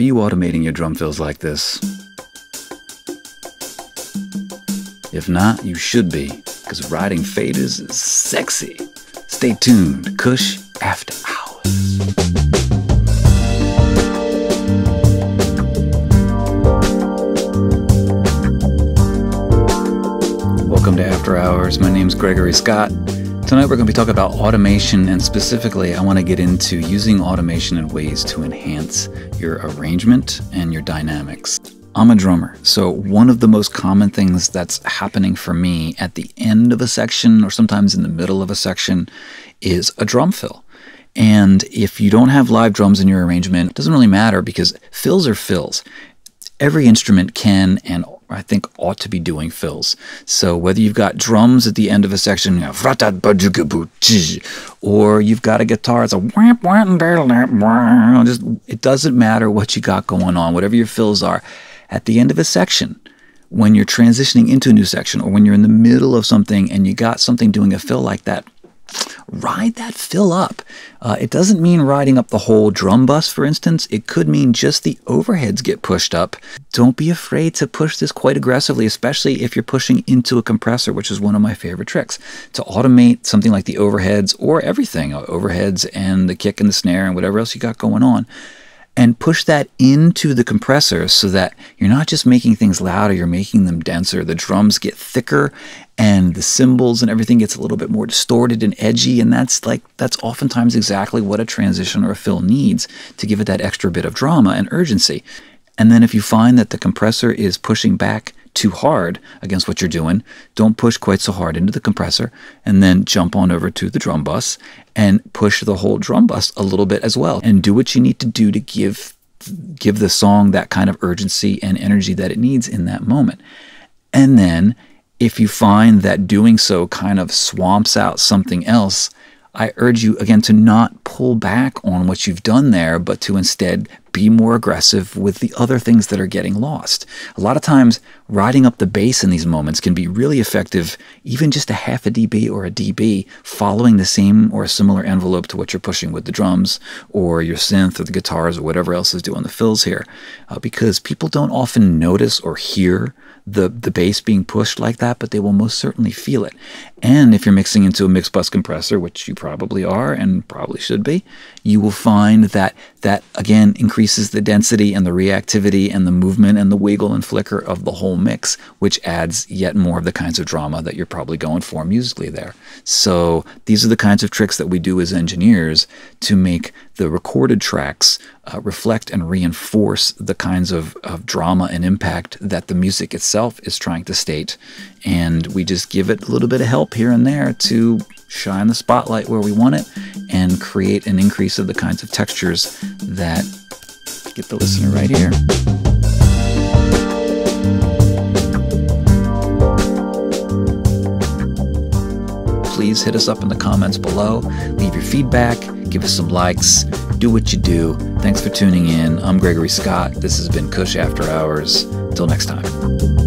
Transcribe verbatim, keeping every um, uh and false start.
Are you automating your drum fills like this? If not, you should be, because riding faders is sexy. Stay tuned. Kush After Hours. Welcome to After Hours. My name is Gregory Scott. Tonight we're going to be talking about automation, and specifically I want to get into using automation in ways to enhance your arrangement and your dynamics. I'm a drummer, so one of the most common things that's happening for me at the end of a section, or sometimes in the middle of a section, is a drum fill. And if you don't have live drums in your arrangement, it doesn't really matter, because fills are fills. Every instrument can, and I think ought to be doing fills. So whether you've got drums at the end of a section, you know, or you've got a guitar, it's a just, it doesn't matter what you got going on, whatever your fills are. At the end of a section, when you're transitioning into a new section, or when you're in the middle of something and you got something doing a fill like that, ride that fill up. Uh, it doesn't mean riding up the whole drum bus, for instance. It could mean just the overheads get pushed up. Don't be afraid to push this quite aggressively, especially if you're pushing into a compressor, which is one of my favorite tricks. To automate something like the overheads, or everything, overheads and the kick and the snare and whatever else you got going on, and push that into the compressor so that you're not just making things louder, you're making them denser. The drums get thicker and the cymbals and everything gets a little bit more distorted and edgy, and that's like that's oftentimes exactly what a transition or a fill needs to give it that extra bit of drama and urgency. And then if you find that the compressor is pushing back too hard against what you're doing, don't push quite so hard into the compressor, and then jump on over to the drum bus and push the whole drum bus a little bit as well, and do what you need to do to give give the song that kind of urgency and energy that it needs in that moment. And then if you find that doing so kind of swamps out something else, I urge you again to not pull back on what you've done there, but to instead be more aggressive with the other things that are getting lost. A lot of times, riding up the bass in these moments can be really effective, even just a half a dB or a dB, following the same or a similar envelope to what you're pushing with the drums or your synth or the guitars or whatever else is doing the fills here, uh, because people don't often notice or hear the, the bass being pushed like that, but they will most certainly feel it. And if you're mixing into a mixed bus compressor, which you probably are and probably should be, you will find that that, again, increases increases the density and the reactivity and the movement and the wiggle and flicker of the whole mix, which adds yet more of the kinds of drama that you're probably going for musically there. So these are the kinds of tricks that we do as engineers to make the recorded tracks uh, reflect and reinforce the kinds of, of drama and impact that the music itself is trying to state. And we just give it a little bit of help here and there to shine the spotlight where we want it and create an increase of the kinds of textures that get the listener right here. Please hit us up in the comments below. Leave your feedback, give us some likes, do what you do. Thanks for tuning in. I'm Gregory Scott. This has been Kush After Hours. Till next time.